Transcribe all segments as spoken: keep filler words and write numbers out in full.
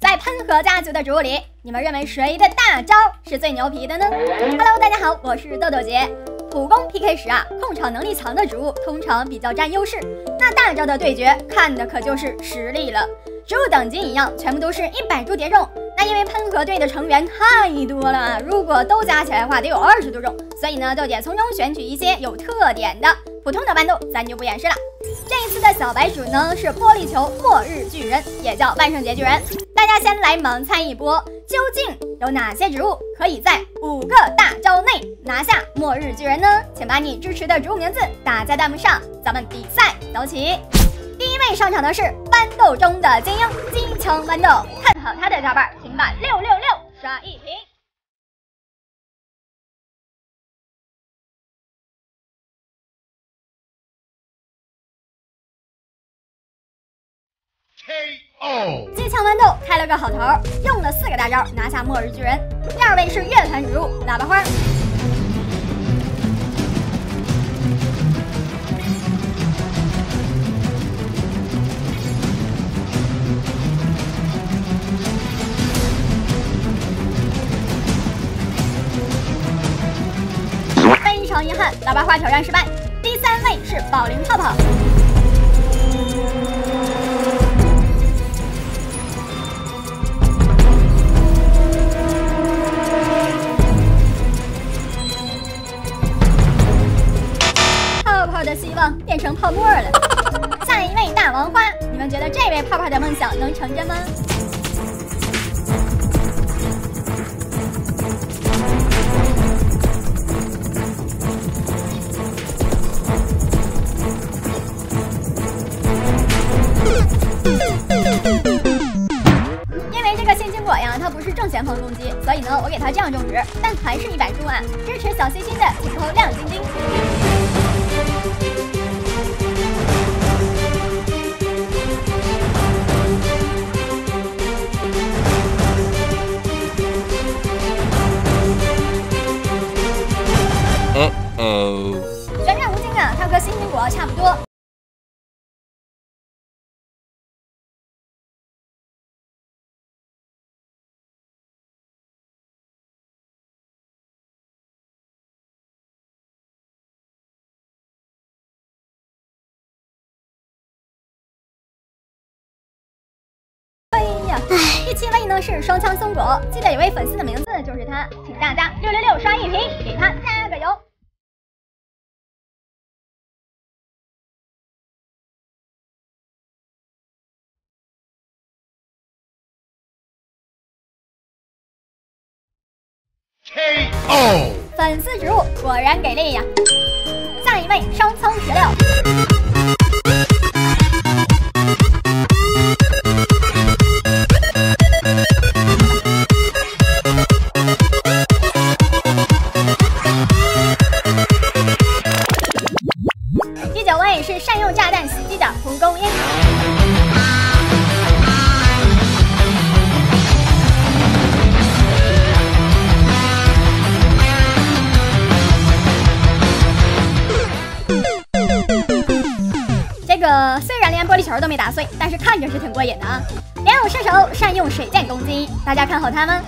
在喷和加局的植物里，你们认为谁的大招是最牛皮的呢 ？Hello， 大家好，我是豆豆姐。普攻 P K 时啊，控场能力强的植物通常比较占优势。那大招的对决看的可就是实力了。植物等级一样，全部都是一百株叠种。那因为喷和队的成员太多了啊，如果都加起来的话，得有二十多种。所以呢，豆姐从中选取一些有特点的。普通的豌豆咱就不演示了。这一次的小白鼠呢是玻璃球末日巨人，也叫万圣节巨人。大家先来盲猜一波，究竟有哪些植物可以在五个大招内拿下末日巨人呢？请把你支持的植物名字打在弹幕上，咱们比赛走起。第一位上场的是豌豆中的精英机枪豌豆，看好他的跳板，请把六六六刷一屏。 机枪豌豆开了个好头，用了四个大招拿下末日巨人。第二位是乐团植物喇叭花，非常遗憾，喇叭花挑战失败。第三位是保龄泡泡。 的希望变成泡沫了。下一位大王花，你们觉得这位泡泡的梦想能成真吗？因为这个新青果呀，它不是正前方攻击，所以呢，我给它这样种植，但还是一百株啊！支持小星星的，请投亮晶晶。 哦，旋转无尽啊，它和新苹果差不多。哎呀，第七位呢是双枪松果，记得有位粉丝的名字就是他，请大家六六六刷一屏，给他加个油。 K O 粉丝植物果然给力呀！下一位烧葱石榴，第九位是善用炸弹袭击的蒲公英。 这个虽然连玻璃球都没打碎，但是看着是挺过瘾的啊！莲藕射手善用水箭攻击，大家看好他吗？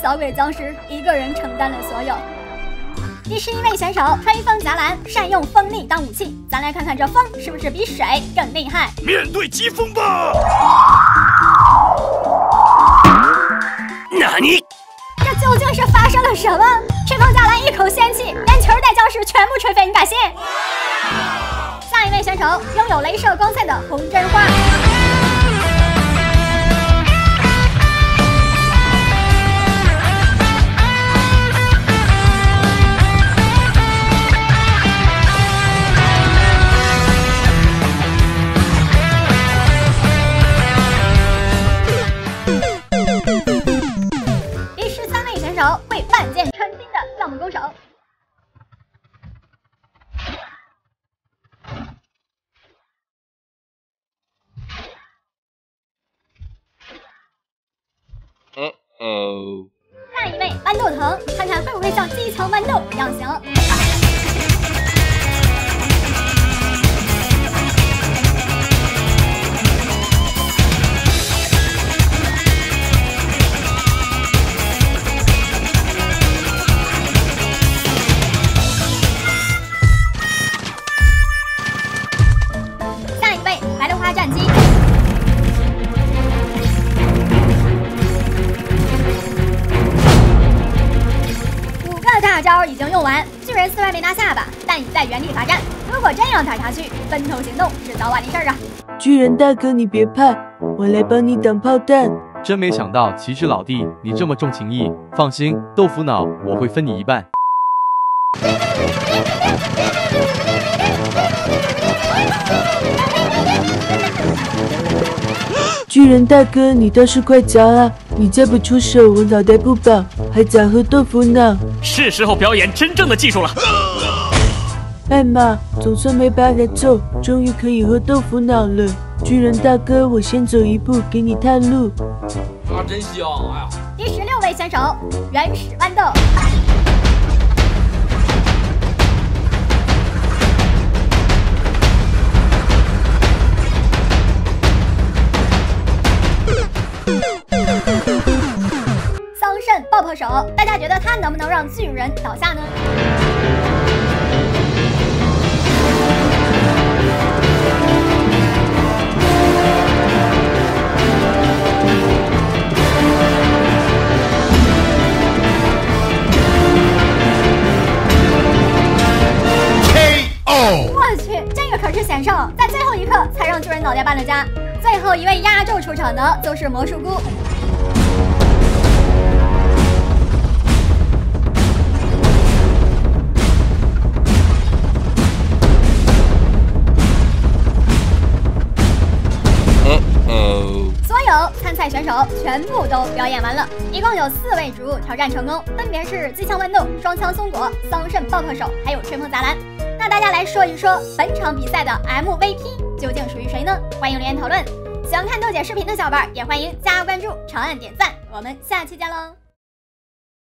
小鬼僵尸一个人承担了所有。第十一位选手吹风杂兰善用风力当武器，咱来看看这风是不是比水更厉害？面对疾风吧！纳尼？这究竟是发生了什么？吹风杂兰一口仙气，连球带僵尸全部吹飞，你感谢。下一位选手拥有镭射光线的红针花。 会万箭穿心的项目攻手，喽。下一位豌豆藤，看看会不会像第一层豌豆一样行。下一位白莲花战机。 大招已经用完，巨人虽然没拿下吧，但已在原地罚站。如果真让打下去，分头行动是早晚的事儿啊！巨人大哥，你别怕，我来帮你挡炮弹。真没想到，骑士老弟你这么重情义。放心，豆腐脑我会分你一半。巨人大哥，你倒是快砸啊！你再不出手，我脑袋不保，还咋喝豆腐脑？是时候表演真正的技术了。艾玛，总算没白挨揍，终于可以喝豆腐脑了。巨人大哥，我先走一步，给你探路。啊，真香！哎呀，第十六位选手，原始豌豆。爆破手，大家觉得他能不能让巨人倒下呢？我去，这个可是险胜，在最后一刻才让巨人脑袋搬了家。最后一位压轴出场的就是魔术菇。 参赛选手全部都表演完了，一共有四位植物挑战成功，分别是机枪豌豆、双枪松果、桑葚爆破手，还有春风杂兰。那大家来说一说本场比赛的 M V P 究竟属于谁呢？欢迎留言讨论。喜欢看豆姐视频的小伙伴也欢迎加关注、长按点赞。我们下期见喽！